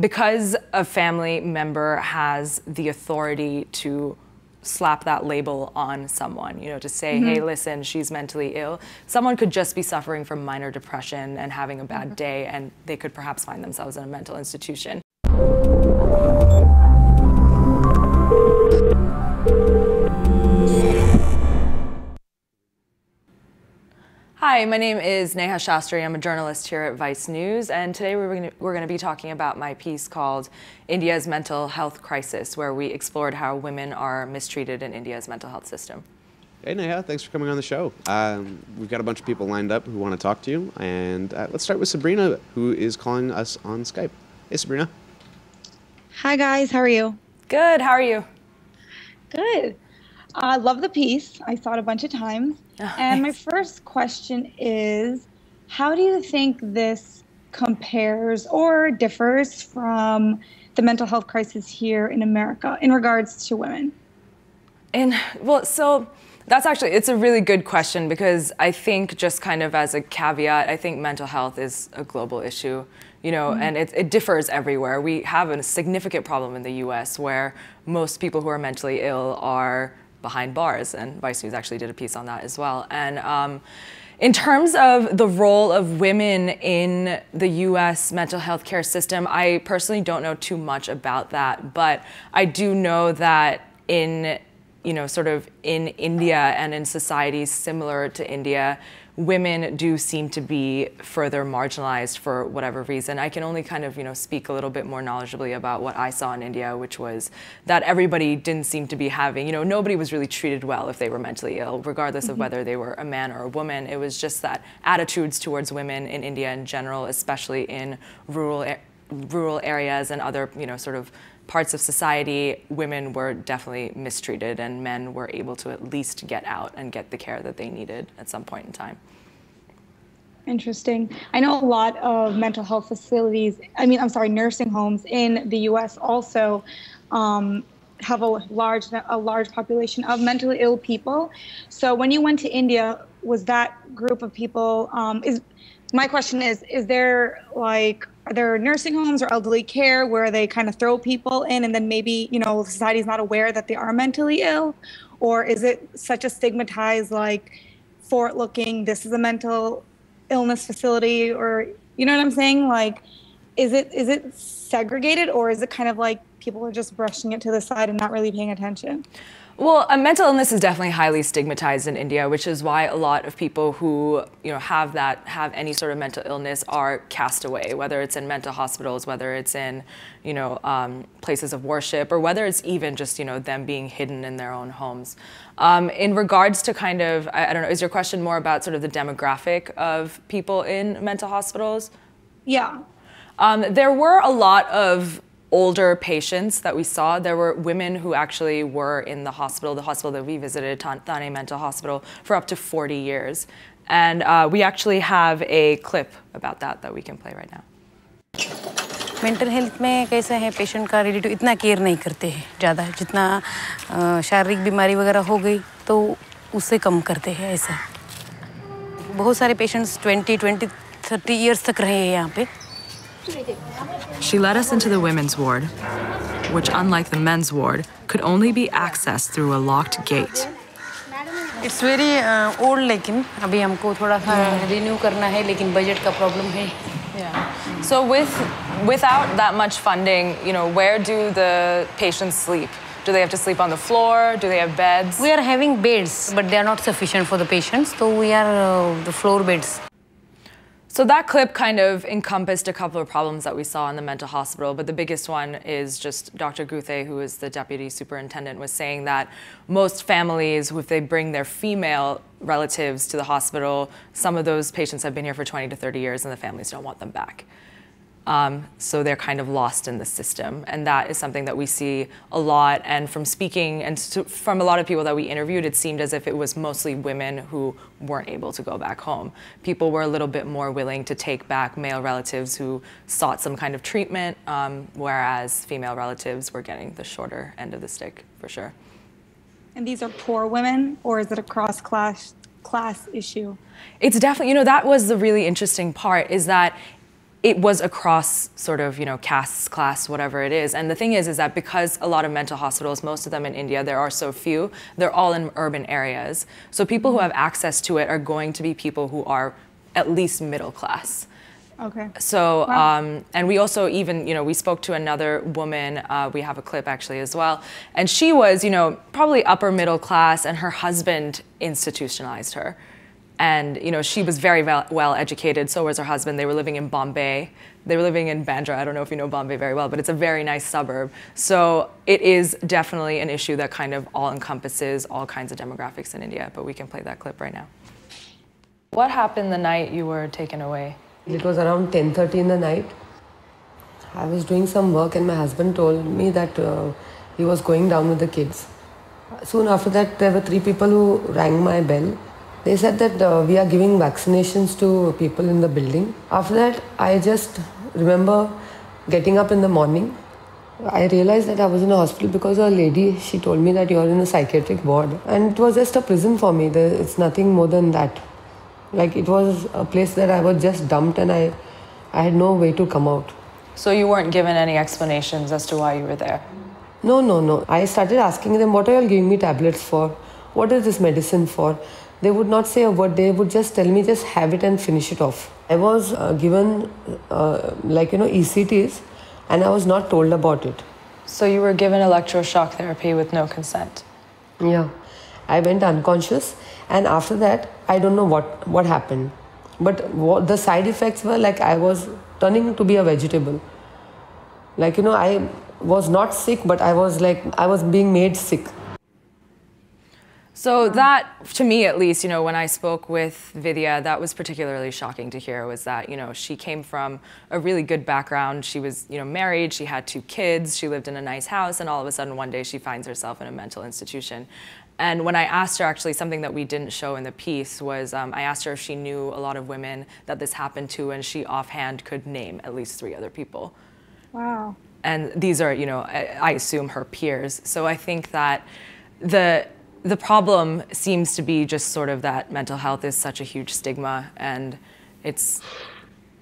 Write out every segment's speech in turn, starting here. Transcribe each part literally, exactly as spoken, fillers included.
because a family member has the authority to slap that label on someone, you know, to say, mm-hmm. hey, listen, she's mentally ill. Someone could just be suffering from minor depression and having a bad mm-hmm. day, and they could perhaps find themselves in a mental institution. Hi, my name is Neha Shastri. I'm a journalist here at Vice News, and today we're going to, we're going to be talking about my piece called India's Mental Health Crisis, where we explored how women are mistreated in India's mental health system. Hey Neha, thanks for coming on the show. Um, we've got a bunch of people lined up who want to talk to you, and uh, let's start with Sabrina, who is calling us on Skype. Hey Sabrina. Hi guys, how are you? Good, how are you? Good. I uh, love the piece. I saw it a bunch of times. Oh, and thanks. My first question is, how do you think this compares or differs from the mental health crisis here in America in regards to women? And well, so that's actually, it's a really good question, because I think, just kind of as a caveat, I think mental health is a global issue. You know, mm-hmm. and it, it differs everywhere. We have a significant problem in the U S where most people who are mentally ill are behind bars, and Vice News actually did a piece on that as well. And um, in terms of the role of women in the U S mental health care system, I personally don't know too much about that, but I do know that in, you know, sort of in India and in societies similar to India, women do seem to be further marginalized for whatever reason. I can only kind of, you know, speak a little bit more knowledgeably about what I saw in India, which was that everybody didn't seem to be having, you know, nobody was really treated well if they were mentally ill, regardless mm-hmm. of whether they were a man or a woman. It was just that attitudes towards women in India in general, especially in rural, rural areas and other, you know, sort of parts of society, women were definitely mistreated, and men were able to at least get out and get the care that they needed at some point in time. Interesting. I know a lot of mental health facilities, I mean, I'm sorry, nursing homes in the U S also um, have a large, a large population of mentally ill people. So when you went to India, was that group of people, um, is, my question is, is there like, are there nursing homes or elderly care where they kind of throw people in and then maybe, you know, society's not aware that they are mentally ill? Or is it such a stigmatized, like, forward-looking, this is a mental illness facility, or, you know what I'm saying? Like, is it is it segregated, or is it kind of like people are just brushing it to the side and not really paying attention? Well, uh, mental illness is definitely highly stigmatized in India, which is why a lot of people who, you know, have that, have any sort of mental illness are cast away, whether it's in mental hospitals, whether it's in, you know, um, places of worship, or whether it's even just, you know, them being hidden in their own homes. Um, in regards to kind of, I, I don't know, is your question more about sort of the demographic of people in mental hospitals? Yeah. Um, there were a lot of older patients that we saw. There were women who actually were in the hospital, the hospital that we visited, Thane Mental Hospital, for up to forty years. And uh, we actually have a clip about that that we can play right now. Mental health में कैसा है patient का relative इतना care नहीं करते हैं ज़्यादा जितना शारीरिक बीमारी वगैरह हो गई तो उससे कम करते हैं ऐसा बहुत सारे patients twenty, twenty, thirty years तक रहे हैं यहाँ पे. She led us into the women's ward, which, unlike the men's ward, could only be accessed through a locked gate. It's very uh, old, lekin abhi humko thoda sa renew karna hai, lekin budget ka problem hai. Yeah. So with without that much funding, you know, where do the patients sleep? Do they have to sleep on the floor? Do they have beds? We are having beds, but they are not sufficient for the patients, so we are uh, the floor beds. So that clip kind of encompassed a couple of problems that we saw in the mental hospital, but the biggest one is just Doctor Guthe, who is the deputy superintendent, was saying that most families, if they bring their female relatives to the hospital, some of those patients have been here for twenty to thirty years and the families don't want them back. Um, so they're kind of lost in the system. And that is something that we see a lot. And from speaking and from a lot of people that we interviewed, it seemed as if it was mostly women who weren't able to go back home. People were a little bit more willing to take back male relatives who sought some kind of treatment, um, whereas female relatives were getting the shorter end of the stick, for sure. And these are poor women, or is it a cross-class class issue? It's definitely, you know, that was the really interesting part, is that it was across sort of, you know, castes, class, whatever it is. And the thing is, is that because a lot of mental hospitals, most of them in India, there are so few, they're all in urban areas. So people who have access to it are going to be people who are at least middle class. Okay. So, wow. um, and we also even, you know, we spoke to another woman, uh, we have a clip actually as well, and she was, you know, probably upper middle class, and her husband institutionalized her. And, you know, she was very well educated, so was her husband. They were living in Bombay. They were living in Bandra. I don't know if you know Bombay very well, but it's a very nice suburb. So it is definitely an issue that kind of all encompasses all kinds of demographics in India, but we can play that clip right now. What happened the night you were taken away? It was around ten thirty in the night. I was doing some work and my husband told me that uh, he was going down with the kids. Soon after that, there were three people who rang my bell. They said that uh, we are giving vaccinations to people in the building. After that, I just remember getting up in the morning. I realized that I was in a hospital because a lady, she told me that you're in a psychiatric ward. And it was just a prison for me. There, it's nothing more than that. Like, it was a place that I was just dumped and I, I had no way to come out. So you weren't given any explanations as to why you were there? No, no, no. I started asking them, what are you giving me tablets for? What is this medicine for? They would not say a word. They would just tell me, just have it and finish it off. I was uh, given, uh, like, you know, E C Ts, and I was not told about it. So you were given electroshock therapy with no consent? Yeah. I went unconscious, and after that, I don't know what, what happened. But what the side effects were, like, I was turning to be a vegetable. Like, you know, I was not sick, but I was, like, I was being made sick. So that, to me at least, you know, when I spoke with Vidya, that was particularly shocking to hear, was that, you know, she came from a really good background. She was, you know, married, she had two kids, she lived in a nice house, and all of a sudden one day she finds herself in a mental institution. And when I asked her, actually, something that we didn't show in the piece was, um, I asked her if she knew a lot of women that this happened to, and she offhand could name at least three other people. Wow. And these are, you know, I, I assume her peers. So I think that the... The problem seems to be just sort of that mental health is such a huge stigma, and it's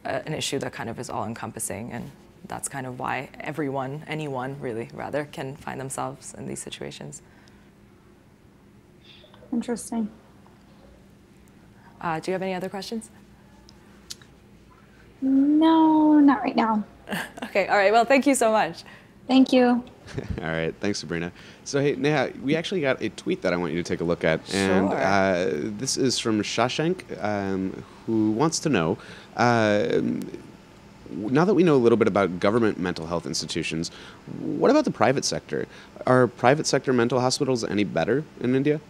a, an issue that kind of is all-encompassing, and that's kind of why everyone, anyone really, rather, can find themselves in these situations. Interesting. Uh, do you have any other questions? No, not right now. Okay, all right, well, thank you so much. Thank you. All right. Thanks, Sabrina. So, hey, Neha, we actually got a tweet that I want you to take a look at. Sure. And uh, this is from Shashank, um, who wants to know, uh, now that we know a little bit about government mental health institutions, what about the private sector? Are private sector mental hospitals any better in India?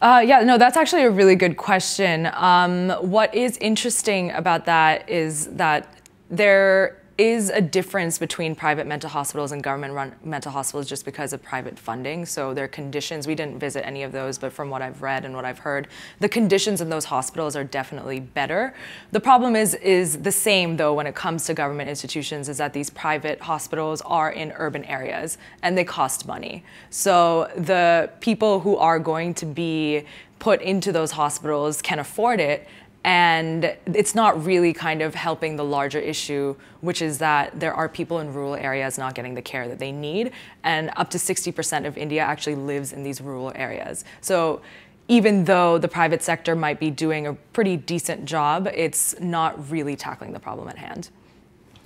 Uh, yeah, no, that's actually a really good question. Um, what is interesting about that is that there is a difference between private mental hospitals and government-run mental hospitals just because of private funding. So their conditions, we didn't visit any of those, but from what I've read and what I've heard, the conditions in those hospitals are definitely better. The problem is, is the same though when it comes to government institutions, is that these private hospitals are in urban areas and they cost money. So the people who are going to be put into those hospitals can afford it, and it's not really kind of helping the larger issue, which is that there are people in rural areas not getting the care that they need, and up to sixty percent of India actually lives in these rural areas. So even though the private sector might be doing a pretty decent job, it's not really tackling the problem at hand.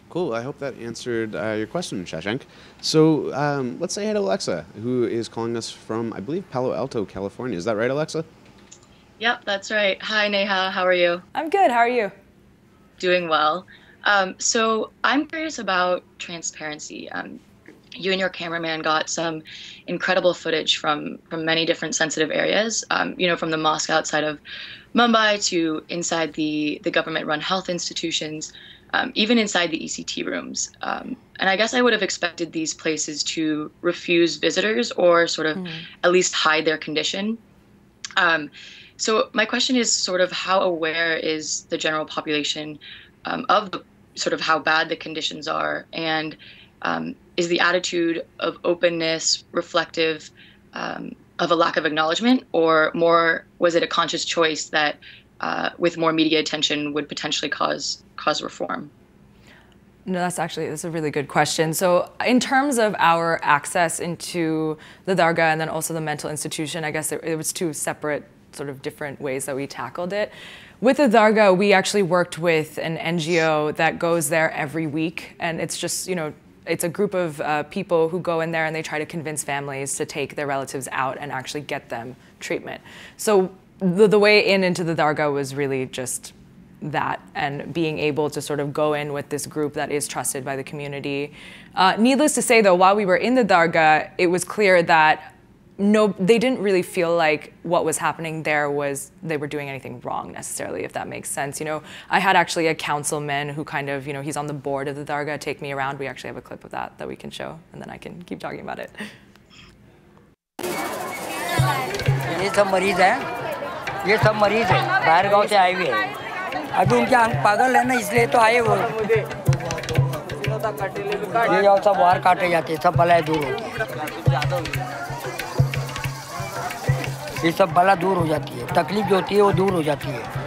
Cool, I hope that answered uh, your question, Shashank. So um, let's say hi to Alexa, who is calling us from, I believe, Palo Alto, California. Is that right, Alexa? Yep, that's right. Hi, Neha. How are you? I'm good. How are you? Doing well. Um, so I'm curious about transparency. Um, you and your cameraman got some incredible footage from, from many different sensitive areas, um, you know, from the mosque outside of Mumbai to inside the, the government-run health institutions, um, even inside the E C T rooms. Um, and I guess I would have expected these places to refuse visitors or sort of mm. at least hide their condition. Um, So my question is sort of how aware is the general population um, of the, sort of how bad the conditions are, and um, is the attitude of openness reflective um, of a lack of acknowledgement, or more was it a conscious choice that uh, with more media attention would potentially cause cause reform? No, that's actually that's a really good question. So in terms of our access into the Dargah and then also the mental institution, I guess it, it was two separate sort of different ways that we tackled it. With the Dargah, we actually worked with an N G O that goes there every week, and it's just, you know, it's a group of uh, people who go in there and they try to convince families to take their relatives out and actually get them treatment. So the, the way in into the Dargah was really just that, and being able to sort of go in with this group that is trusted by the community. Uh, needless to say, though, while we were in the Dargah, it was clear that no, they didn't really feel like what was happening there was they were doing anything wrong necessarily, if that makes sense. You know, I had actually a councilman who kind of, you know, he's on the board of the Dargah, take me around. We actually have a clip of that that we can show, and then I can keep talking about it. ये सब मरीज हैं, ये सब मरीज हैं, बाहर गांव से आए हुए हैं। अभी उनके आंख पागल है ना, इसलिए तो आए वो। ये जाओ सब बाहर काटे जाते, सब बलाएं दूर होती। ये सब बला दूर हो जाती है, तकलीफ जो होती है वो दूर हो जाती है.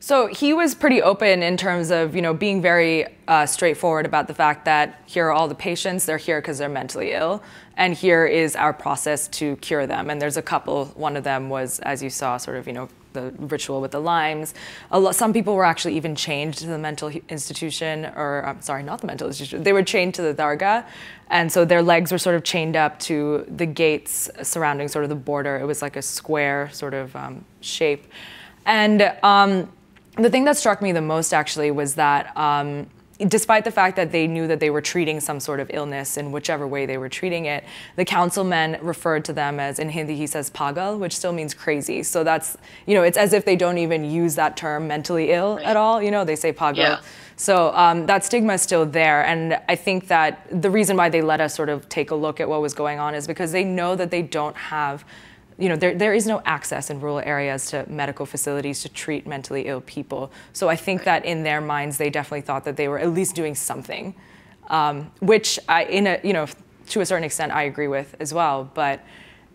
So he was pretty open in terms of, you know, being very uh, straightforward about the fact that here are all the patients, they're here because they're mentally ill, and here is our process to cure them. And there's a couple, one of them was, as you saw, sort of, you know, the ritual with the limes. A lot, some people were actually even chained to the mental institution, or I'm sorry, not the mental institution, they were chained to the Dargah. And so their legs were sort of chained up to the gates surrounding sort of the border. It was like a square sort of um, shape. And um, the thing that struck me the most actually was that um, despite the fact that they knew that they were treating some sort of illness in whichever way they were treating it, the councilmen referred to them as, in Hindi he says pagal, which still means crazy. So that's, you know, it's as if they don't even use that term mentally ill right. at all. You know, they say pagal. Yeah. So um, that stigma is still there. And I think that the reason why they let us sort of take a look at what was going on is because they know that they don't have, you know, there, there is no access in rural areas to medical facilities to treat mentally ill people. So I think that in their minds, they definitely thought that they were at least doing something, um, which I, in a, you know, to a certain extent, I agree with as well, but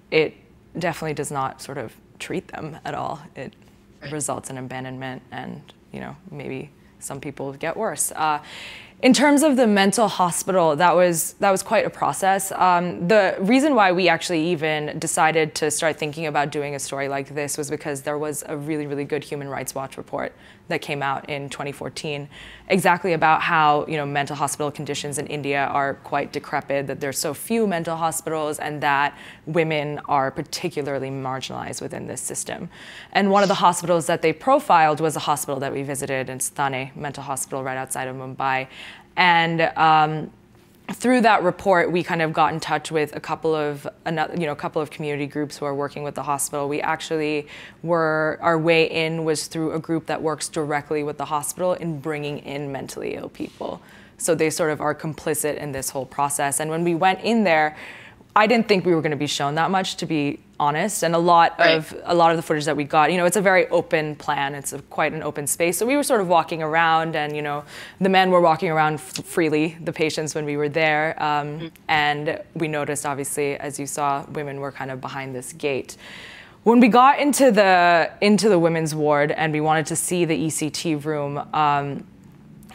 it definitely does not sort of treat them at all. It results in abandonment and, you know, maybe some people get worse. Uh, In terms of the mental hospital, that was that was quite a process. Um, the reason why we actually even decided to start thinking about doing a story like this was because there was a really, really good Human Rights Watch report that came out in twenty fourteen, exactly about how, you know, mental hospital conditions in India are quite decrepit, that there's so few mental hospitals, and that women are particularly marginalized within this system. And one of the hospitals that they profiled was a hospital that we visited, in Thane Mental Hospital right outside of Mumbai. And um, through that report, we kind of got in touch with a couple of, another, you know, a couple of community groups who are working with the hospital. We actually were, our way in was through a group that works directly with the hospital in bringing in mentally ill people. So they sort of are complicit in this whole process. And when we went in there, I didn't think we were going to be shown that much, to be honest. And a lot right. of a lot of the footage that we got, you know, it's a very open plan. It's a, quite an open space. So we were sort of walking around, and, you know, the men were walking around f freely, the patients, when we were there. Um, mm-hmm. And we noticed, obviously, as you saw, women were kind of behind this gate. When we got into the into the women's ward and we wanted to see the E C T room, um,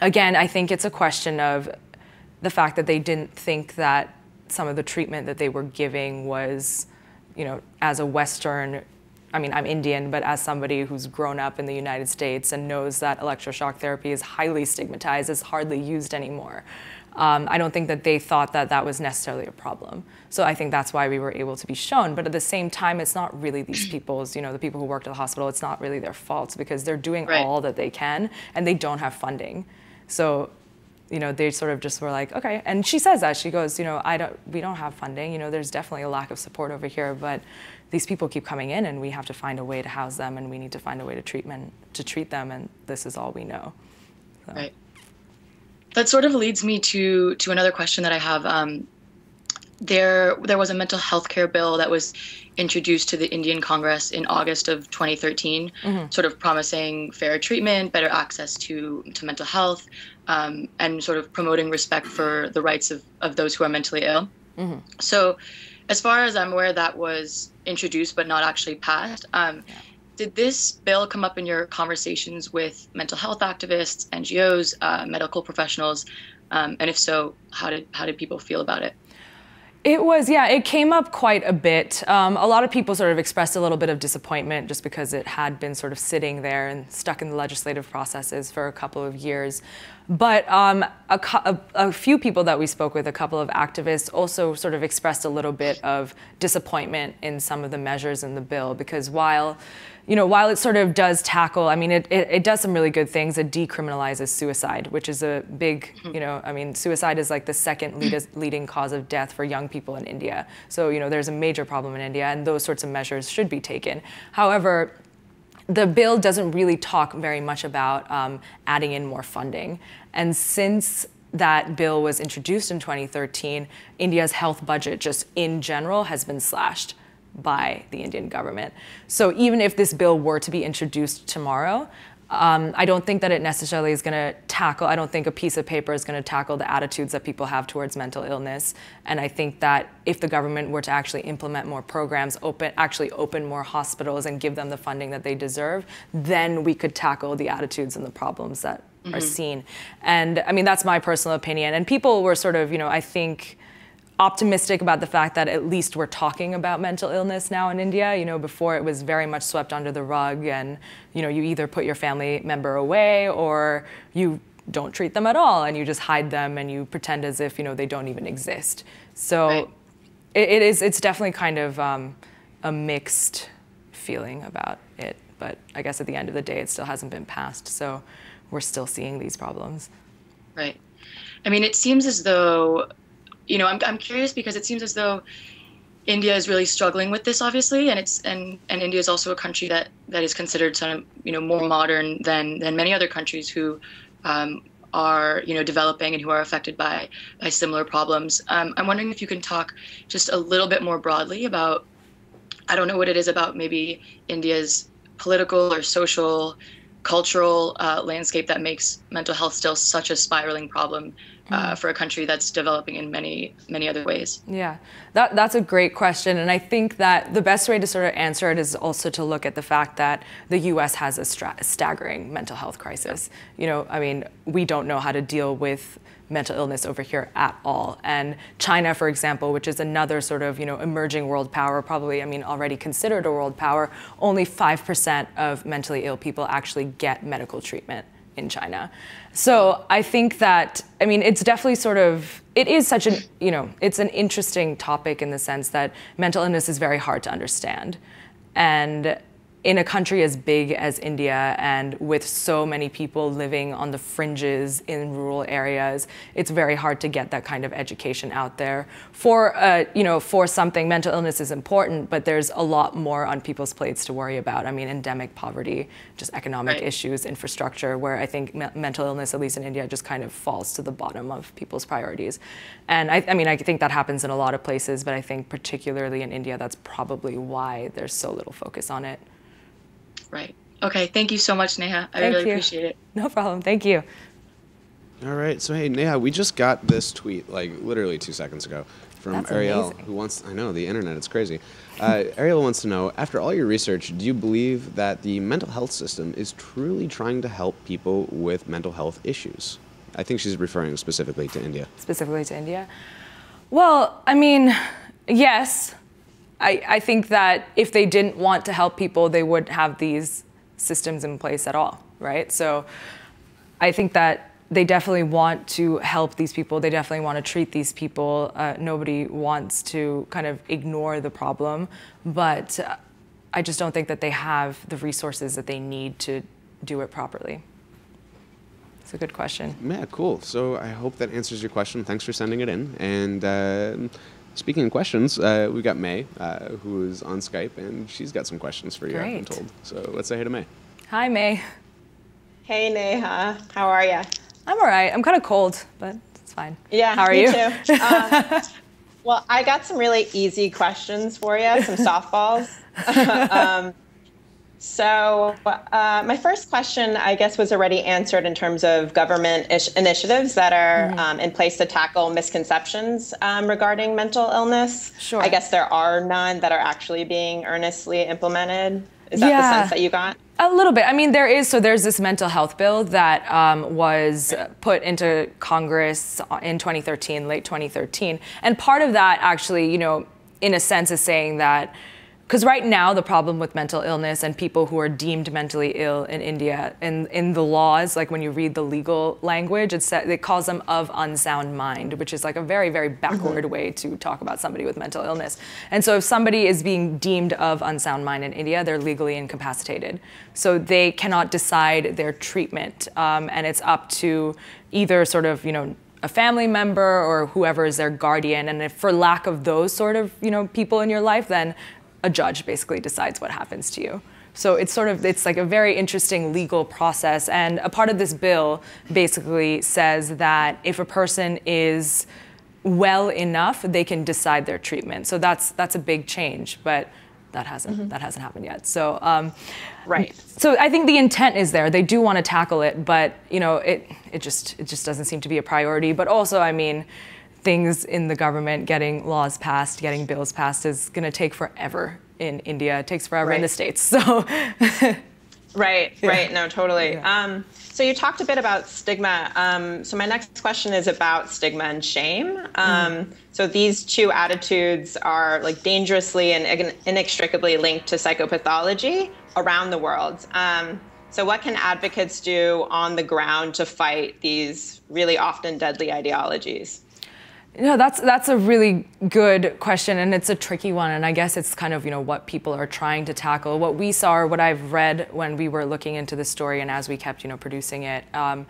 again, I think it's a question of the fact that they didn't think that some of the treatment that they were giving was, you know, as a Western, I mean, I'm Indian, but as somebody who's grown up in the United States and knows that electroshock therapy is highly stigmatized, is hardly used anymore. Um, I don't think that they thought that that was necessarily a problem. So I think that's why we were able to be shown. But at the same time, it's not really these people's, you know, the people who worked at the hospital, it's not really their fault, because they're doing right. all that they can, and they don't have funding. So, you know, they sort of just were like, okay. And she says that, she goes, you know, I don't, we don't have funding. You know, there's definitely a lack of support over here, but these people keep coming in, and we have to find a way to house them, and we need to find a way to treatment to treat them, and this is all we know. So. Right. That sort of leads me to to another question that I have. Um, there there was a mental health care bill that was introduced to the Indian Congress in August of twenty thirteen, mm-hmm. sort of promising fair treatment, better access to to mental health. Um, and sort of promoting respect for the rights of, of those who are mentally ill. Mm-hmm. So as far as I'm aware, that was introduced but not actually passed. Um, yeah. Did this bill come up in your conversations with mental health activists, N G Os, uh, medical professionals? Um, and if so, how did how did people feel about it? It was, yeah, it came up quite a bit. Um, a lot of people sort of expressed a little bit of disappointment just because it had been sort of sitting there and stuck in the legislative processes for a couple of years. But um, a, a, a few people that we spoke with, a couple of activists, also sort of expressed a little bit of disappointment in some of the measures in the bill, because while You know, while it sort of does tackle, I mean, it, it, it does some really good things. It decriminalizes suicide, which is a big, you know, I mean, suicide is like the second lead, leading cause of death for young people in India. So, you know, there's a major problem in India, and those sorts of measures should be taken. However, the bill doesn't really talk very much about um, adding in more funding. And since that bill was introduced in twenty thirteen, India's health budget just in general has been slashed by the Indian government. So even if this bill were to be introduced tomorrow, um, I don't think that it necessarily is going to tackle, I don't think a piece of paper is going to tackle the attitudes that people have towards mental illness. And I think that if the government were to actually implement more programs, open, actually open more hospitals and give them the funding that they deserve, then we could tackle the attitudes and the problems that mm-hmm. are seen. And I mean, that's my personal opinion. And people were sort of, you know, I think, optimistic about the fact that at least we're talking about mental illness now in India. You know, before it was very much swept under the rug, and you know, you either put your family member away or you don't treat them at all, and you just hide them and you pretend as if you know they don't even exist. So right. it, it is. It's definitely kind of um, a mixed feeling about it. But I guess at the end of the day, it still hasn't been passed, so we're still seeing these problems. Right. I mean, it seems as though. You know, I'm I'm curious because it seems as though India is really struggling with this, obviously, and it's and and India is also a country that that is considered sort of you know more modern than than many other countries who um, are you know developing and who are affected by by similar problems. Um, I'm wondering if you can talk just a little bit more broadly about, I don't know what it is about maybe India's political or social, cultural uh, landscape that makes mental health still such a spiraling problem uh, for a country that's developing in many, many other ways? Yeah, that, that's a great question. And I think that the best way to sort of answer it is also to look at the fact that the U S has a stra- staggering mental health crisis. You know, I mean, we don't know how to deal with mental illness over here at all. And China, for example, which is another sort of, you know, emerging world power, probably, I mean, already considered a world power, only five percent of mentally ill people actually get medical treatment in China. So I think that, I mean, it's definitely sort of, it is such an, you know, it's an interesting topic in the sense that mental illness is very hard to understand. And in a country as big as India and with so many people living on the fringes in rural areas, it's very hard to get that kind of education out there. For, uh, you know, for something, mental illness is important, but there's a lot more on people's plates to worry about. I mean, endemic poverty, just economic right. issues, infrastructure, where I think me mental illness, at least in India, just kind of falls to the bottom of people's priorities. And I, I mean, I think that happens in a lot of places, but I think particularly in India, that's probably why there's so little focus on it. Right. Okay. Thank you so much, Neha. I really appreciate it. No problem. Thank you. All right. So, hey, Neha, we just got this tweet like literally two seconds ago from Arielle, who wants, I know, the internet, it's crazy. Uh, Arielle wants to know, after all your research, do you believe that the mental health system is truly trying to help people with mental health issues? I think she's referring specifically to India. Specifically to India? Well, I mean, yes. I, I think that if they didn't want to help people, they wouldn't have these systems in place at all, right? So I think that they definitely want to help these people. They definitely want to treat these people. Uh, nobody wants to kind of ignore the problem, but I just don't think that they have the resources that they need to do it properly. It's a good question. Yeah, cool. So I hope that answers your question. Thanks for sending it in. And. Uh, Speaking of questions, uh, we've got May, uh, who is on Skype, and she's got some questions for you, Great. I've been told. So let's say hey to May. Hi, May. Hey, Neha. How are you? I'm all right. I'm kind of cold, but it's fine. Yeah, How are me you? too. Uh, well, I got some really easy questions for you, some softballs. um, So uh, my first question, I guess, was already answered in terms of government ish initiatives that are mm-hmm. um, in place to tackle misconceptions um, regarding mental illness. Sure. I guess there are none that are actually being earnestly implemented. Is that yeah. the sense that you got? A little bit. I mean, there is. So there's this mental health bill that um, was put into Congress in twenty thirteen, late twenty thirteen. And part of that actually, you know, in a sense is saying that because right now the problem with mental illness and people who are deemed mentally ill in India, in, in the laws, like when you read the legal language, it's, it calls them of unsound mind, which is like a very, very backward way to talk about somebody with mental illness. And so if somebody is being deemed of unsound mind in India, they're legally incapacitated. So they cannot decide their treatment. Um, and it's up to either sort of, you know, a family member or whoever is their guardian. And if for lack of those sort of, you know, people in your life, then a judge basically decides what happens to you. So it's sort of, it's like a very interesting legal process. And a part of this bill basically says that if a person is well enough, they can decide their treatment. So that's, that's a big change, but that hasn't, mm-hmm. that hasn't happened yet. So, um, right. So I think the intent is there. They do want to tackle it, but you know, it, it just, it just doesn't seem to be a priority. But also, I mean, things in the government, getting laws passed, getting bills passed is going to take forever in India. It takes forever right. in the States. So, right, right. No, totally. Yeah. Um, so you talked a bit about stigma. Um, so my next question is about stigma and shame. Um, mm. So these two attitudes are like dangerously and inextricably linked to psychopathology around the world. Um, So what can advocates do on the ground to fight these really often deadly ideologies? No, that's that's a really good question, and it's a tricky one, and I guess it's kind of, you know, what people are trying to tackle. What we saw, or what I've read when we were looking into the story and as we kept, you know, producing it, um,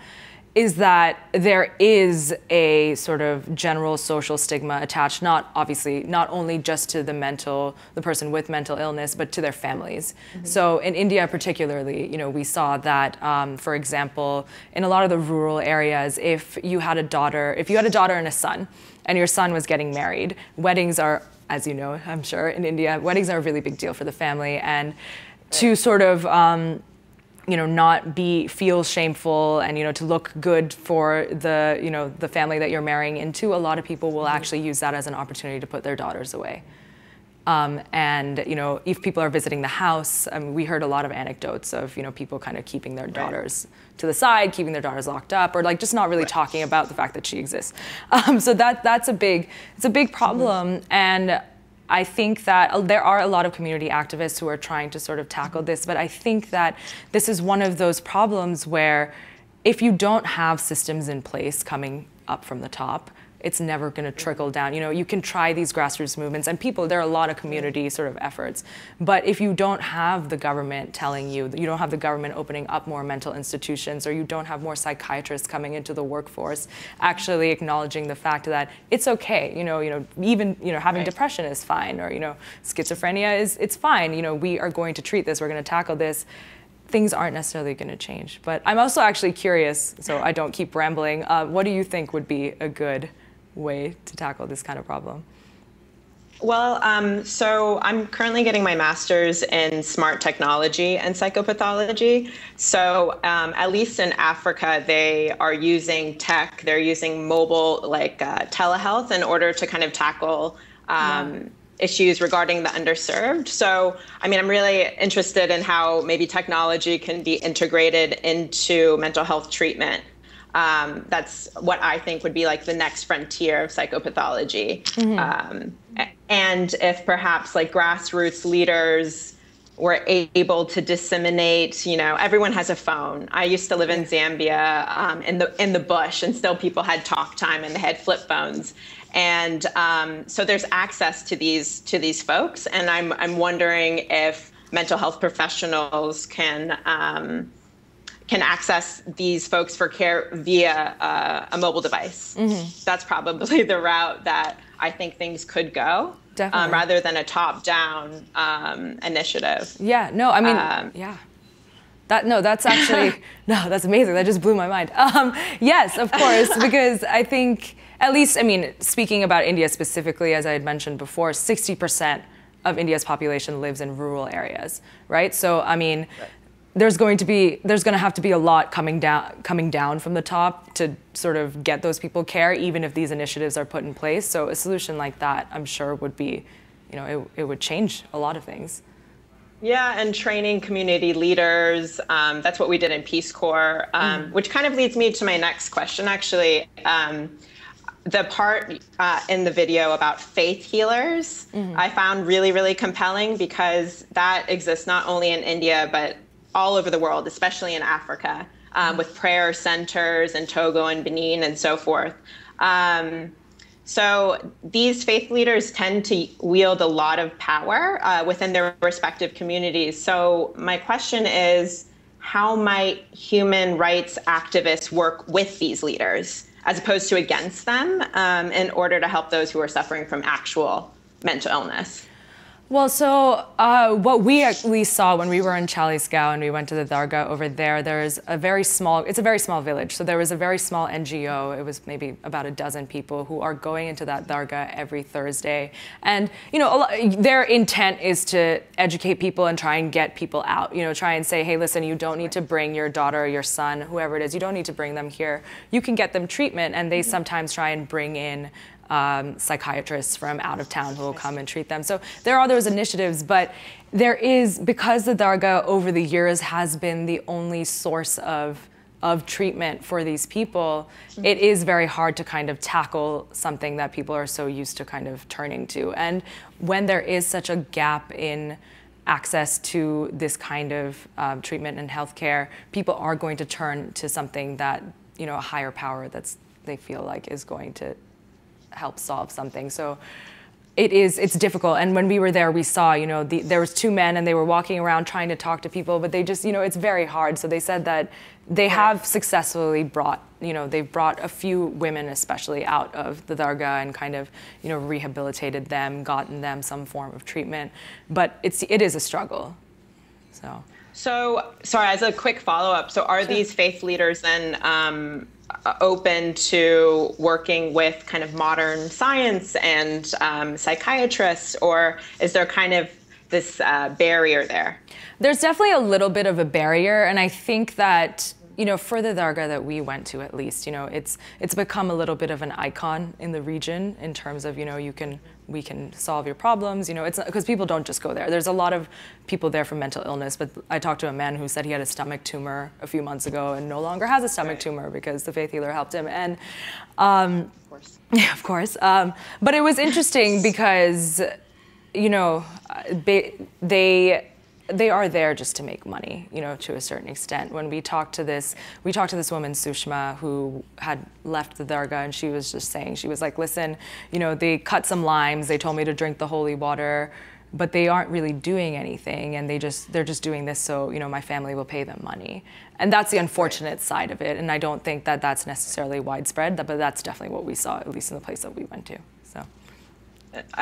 is that there is a sort of general social stigma attached, not obviously, not only just to the mental, the person with mental illness, but to their families. Mm-hmm. So in India particularly, you know, we saw that, um, for example, in a lot of the rural areas, if you had a daughter, if you had a daughter and a son, and your son was getting married, weddings are, as you know, I'm sure, in India, weddings are a really big deal for the family, and to sort of, um, you know, not be, feel shameful and, you know, to look good for the, you know, the family that you're marrying into, a lot of people will actually use that as an opportunity to put their daughters away. Um, and, you know, if people are visiting the house, I mean, we heard a lot of anecdotes of, you know, people kind of keeping their daughters right. to the side, keeping their daughters locked up, or like just not really right. talking about the fact that she exists. Um, so that, that's a big, it's a big problem. And I think that there are a lot of community activists who are trying to sort of tackle this, but I think that this is one of those problems where if you don't have systems in place coming up from the top, it's never going to trickle down. You know, you can try these grassroots movements and people, there are a lot of community sort of efforts, but if you don't have the government telling you, you don't have the government opening up more mental institutions, or you don't have more psychiatrists coming into the workforce, actually acknowledging the fact that it's okay, you know, you know, even, you know, having right. depression is fine, or, you know, schizophrenia is, it's fine, you know, we are going to treat this, we're going to tackle this. Things aren't necessarily going to change. But I'm also actually curious, so I don't keep rambling, uh, what do you think would be a good way to tackle this kind of problem? Well, um, so I'm currently getting my master's in smart technology and psychopathology. So um, at least in Africa, they are using tech, they're using mobile, like uh, telehealth, in order to kind of tackle um, yeah. issues regarding the underserved. So, I mean, I'm really interested in how maybe technology can be integrated into mental health treatment. Um, that's what I think would be like the next frontier of psychopathology. Mm-hmm. um, and if perhaps like grassroots leaders were able to disseminate, you know, everyone has a phone. I used to live in Zambia um, in the in the bush, and still people had talk time and they had flip phones. And um, so there's access to these to these folks. And I'm I'm wondering if mental health professionals can. Um, can access these folks for care via uh, a mobile device. Mm-hmm. That's probably the route that I think things could go, definitely. Um, rather than a top-down um, initiative. Yeah, no, I mean, um, yeah. That, no, that's actually, no, that's amazing. That just blew my mind. Um, yes, of course, because I think, at least, I mean, speaking about India specifically, as I had mentioned before, sixty percent of India's population lives in rural areas, right? So, I mean, right. there's going to be, there's going to have to be a lot coming down, coming down from the top to sort of get those people care, even if these initiatives are put in place. So a solution like that, I'm sure, would be, you know, it, it would change a lot of things. Yeah, and training community leaders. Um, that's what we did in Peace Corps, um, mm. which kind of leads me to my next question, actually. Um, The part uh, in the video about faith healers, mm-hmm. I found really, really compelling, because that exists not only in India, but all over the world, especially in Africa, um, with prayer centers in Togo and Benin and so forth. Um, so these faith leaders tend to wield a lot of power uh, within their respective communities. So my question is, how might human rights activists work with these leaders, as opposed to against them, um, in order to help those who are suffering from actual mental illness? Well, so uh, what we actually saw when we were in Chalisgau and we went to the Dargah over there, there's a very small, it's a very small village. So there was a very small N G O. It was maybe about a dozen people who are going into that Dargah every Thursday. And, you know, a lot, their intent is to educate people and try and get people out, you know, try and say, hey, listen, you don't need to bring your daughter or your son, whoever it is, you don't need to bring them here. You can get them treatment. And they sometimes try and bring in Um, psychiatrists from out of town who will come and treat them. So there are those initiatives, but there is, because the Dargah over the years has been the only source of of treatment for these people, mm-hmm. it is very hard to kind of tackle something that people are so used to kind of turning to. And when there is such a gap in access to this kind of um, treatment and healthcare, people are going to turn to something that, you know, a higher power that's they feel like is going to help solve something. So it is, it's difficult. And when we were there, we saw, you know, the, there was two men and they were walking around trying to talk to people, but they just, you know, it's very hard. So they said that they have successfully brought, you know, they've brought a few women especially out of the Dargah and kind of, you know, rehabilitated them, gotten them some form of treatment. But it's, it is a struggle, so. So, sorry, as a quick follow-up, so are sure. these faith leaders then um, open to working with kind of modern science and um, psychiatrists, or is there kind of this uh, barrier there? There's definitely a little bit of a barrier, and I think that, you know, for the Dargah that we went to at least, you know, it's it's become a little bit of an icon in the region in terms of, you know, you can, we can solve your problems, you know, it's because people don't just go there. There's a lot of people there for mental illness, but I talked to a man who said he had a stomach tumor a few months ago and no longer has a stomach right. tumor because the faith healer helped him. And um, of course, yeah, of course. Um, but it was interesting because, you know, they, they They are there just to make money, you know, to a certain extent. When we talked to this, we talked to this woman, Sushma, who had left the Dargah, and she was just saying, she was like, listen, you know, they cut some limes, they told me to drink the holy water, but they aren't really doing anything, and they just, they're just doing this so, you know, my family will pay them money. And that's the unfortunate side of it, and I don't think that that's necessarily widespread, but that's definitely what we saw, at least in the place that we went to, so.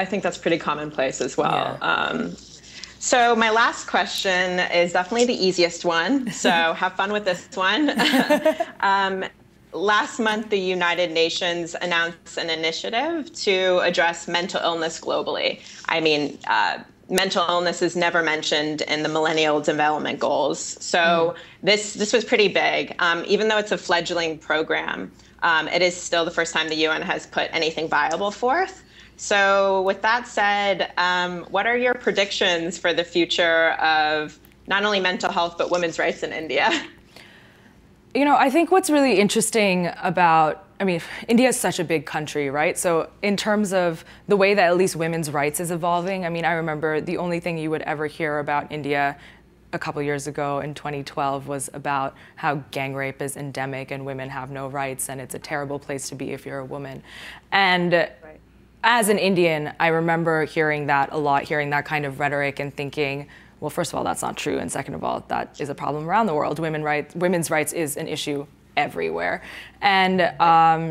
I think that's pretty commonplace as well. Yeah. Um, So my last question is definitely the easiest one, so have fun with this one. um, last month, the United Nations announced an initiative to address mental illness globally. I mean, uh, mental illness is never mentioned in the Millennial Development Goals. So mm. this, this was pretty big. Um, even though it's a fledgling program, um, it is still the first time the U N has put anything viable forth. So with that said, um, what are your predictions for the future of not only mental health, but women's rights in India? You know, I think what's really interesting about, I mean, India is such a big country, right? So in terms of the way that at least women's rights is evolving, I mean, I remember the only thing you would ever hear about India a couple years ago in twenty twelve was about how gang rape is endemic and women have no rights and it's a terrible place to be if you're a woman. And right. as an Indian, I remember hearing that a lot, hearing that kind of rhetoric and thinking, well, first of all, that's not true. And second of all, that is a problem around the world. Women rights, women's rights is an issue everywhere. And, um,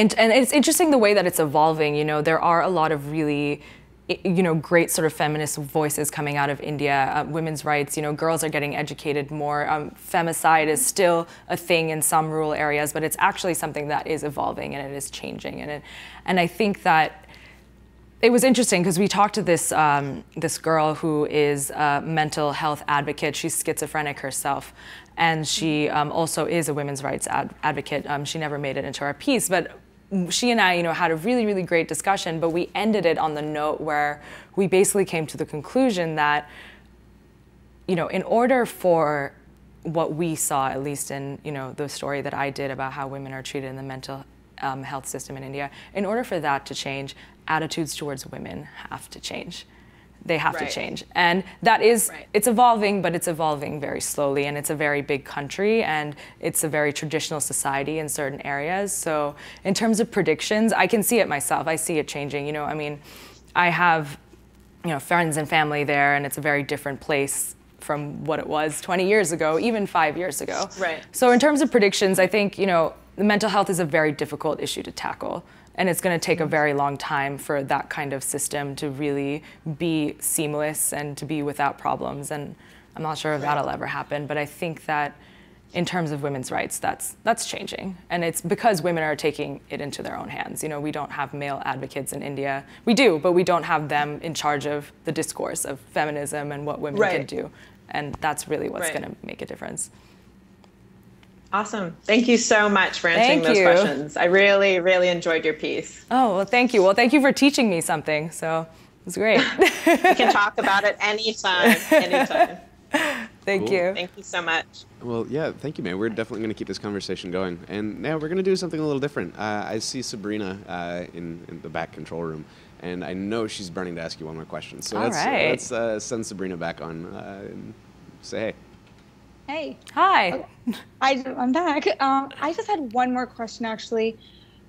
and, and it's interesting the way that it's evolving. You know, there are a lot of really, you know, great sort of feminist voices coming out of India. Uh, women's rights, you know, girls are getting educated more. Um, femicide is still a thing in some rural areas, but it's actually something that is evolving and it is changing. And, it, and I think that It was interesting because we talked to this um, this girl who is a mental health advocate. She's schizophrenic herself, and she um, also is a women's rights ad advocate. Um, she never made it into our piece, but she and I, you know, had a really, really great discussion. But we ended it on the note where we basically came to the conclusion that, you know, in order for what we saw, at least in, you know, the story that I did about how women are treated in the mental um, health system in India, in order for that to change, attitudes towards women have to change. They have right. to change. And that is, right. it's evolving, but it's evolving very slowly. And it's a very big country, and it's a very traditional society in certain areas. So in terms of predictions, I can see it myself. I see it changing. You know, I mean, I have, you know, friends and family there, and it's a very different place from what it was twenty years ago, even five years ago. Right. So in terms of predictions, I think, you know, the mental health is a very difficult issue to tackle. And it's going to take a very long time for that kind of system to really be seamless and to be without problems. And I'm not sure if that'll ever happen. But I think that in terms of women's rights, that's that's changing. And it's because women are taking it into their own hands. You know, we don't have male advocates in India. We do, but we don't have them in charge of the discourse of feminism and what women right. can do. And that's really what's right. going to make a difference. Awesome. Thank you so much for answering thank those you. questions. I really, really enjoyed your piece. Oh, well, thank you. Well, thank you for teaching me something. So it was great. We can talk about it anytime, anytime. Thank cool. you. Thank you so much. Well, yeah, thank you, May. We're definitely going to keep this conversation going. And now we're going to do something a little different. Uh, I see Sabrina uh, in, in the back control room, and I know she's burning to ask you one more question. So All let's, right. let's uh, send Sabrina back on uh, and say hey. Hey. Hi. Okay. I, I'm back. Um, I just had one more question, actually.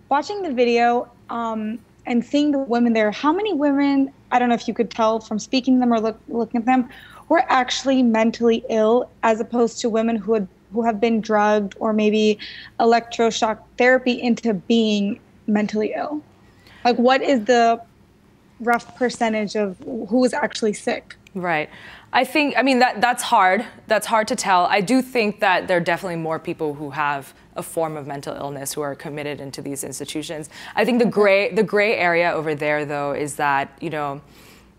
Watching the video um, and seeing the women there, how many women, I don't know if you could tell from speaking to them or look, looking at them, were actually mentally ill as opposed to women who, had, who have been drugged or maybe electroshock therapy into being mentally ill? Like, what is the rough percentage of who is actually sick? Right. I think, I mean, that that's hard. That's hard to tell. I do think that there are definitely more people who have a form of mental illness who are committed into these institutions. I think the gray, the gray area over there, though, is that, you know,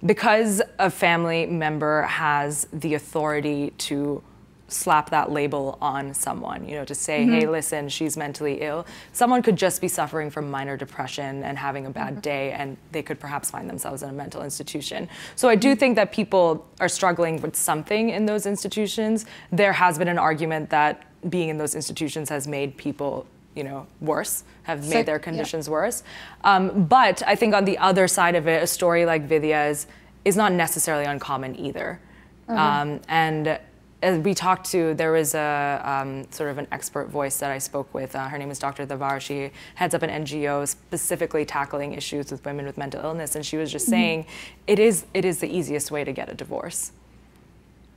because a family member has the authority to slap that label on someone, you know, to say, mm-hmm. hey, listen, she's mentally ill. Someone could just be suffering from minor depression and having a bad mm-hmm. day, and they could perhaps find themselves in a mental institution. So I do mm-hmm. think that people are struggling with something in those institutions. There has been an argument that being in those institutions has made people, you know, worse, have so, made their conditions yeah. worse. Um, but I think on the other side of it, a story like Vidya's is not necessarily uncommon either. Mm-hmm. um, and As we talked to, there was a um, sort of an expert voice that I spoke with. Uh, her name is Doctor Thavar. She heads up an N G O specifically tackling issues with women with mental illness, and she was just mm-hmm. saying, it is it is the easiest way to get a divorce.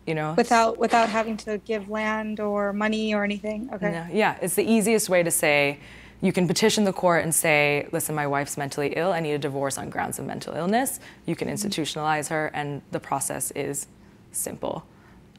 You know, without without having to give land or money or anything. Okay. No, yeah, it's the easiest way to say. You can petition the court and say, listen, my wife's mentally ill. I need a divorce on grounds of mental illness. You can institutionalize her, and the process is simple.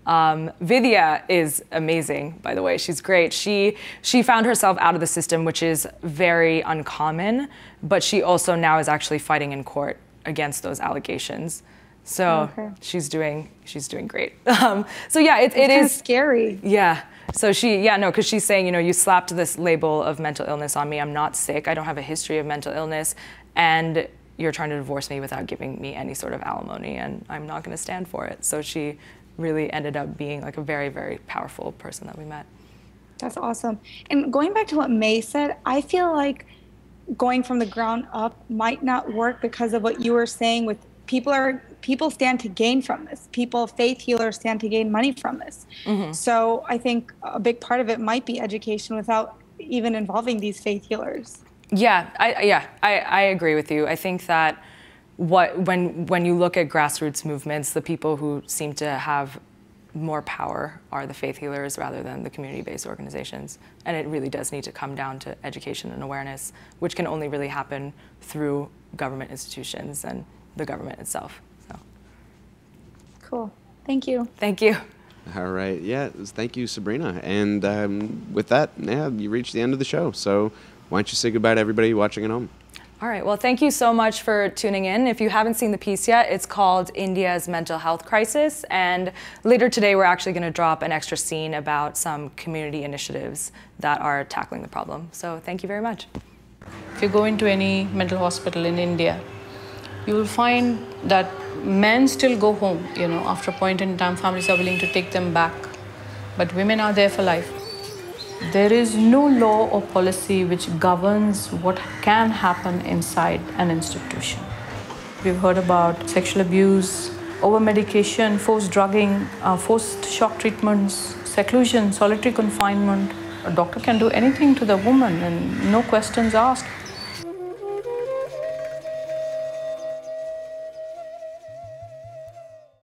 Um, Vidya is amazing, by the way. She's great. She she found herself out of the system, which is very uncommon, but she also now is actually fighting in court against those allegations. So okay. she's doing she's doing great. Um, so yeah, it, it is scary. Yeah. So she, yeah, no, because she's saying, you know, you slapped this label of mental illness on me. I'm not sick. I don't have a history of mental illness, and you're trying to divorce me without giving me any sort of alimony, and I'm not going to stand for it. So she really ended up being like a very, very powerful person that we met. That's awesome. And going back to what May said, I feel like going from the ground up might not work because of what you were saying with people are, people stand to gain from this. People, faith healers stand to gain money from this. Mm-hmm. So I think a big part of it might be education without even involving these faith healers. Yeah, I, yeah, I, I agree with you. I think that What, when, when you look at grassroots movements, the people who seem to have more power are the faith healers rather than the community-based organizations. And it really does need to come down to education and awareness, which can only really happen through government institutions and the government itself. So. Cool. Thank you. Thank you. All right. Yeah, thank you, Sabrina. And um, with that, yeah, you reached the end of the show. So why don't you say goodbye to everybody watching at home? All right, well, thank you so much for tuning in. If you haven't seen the piece yet, it's called India's Mental Health Crisis. And later today, we're actually going to drop an extra scene about some community initiatives that are tackling the problem. So thank you very much. If you go into any mental hospital in India, you will find that men still go home. You know, after a point in time, families are willing to take them back. But women are there for life. There is no law or policy which governs what can happen inside an institution. We've heard about sexual abuse, over-medication, forced drugging, uh, forced shock treatments, seclusion, solitary confinement. A doctor can do anything to the woman and no questions asked.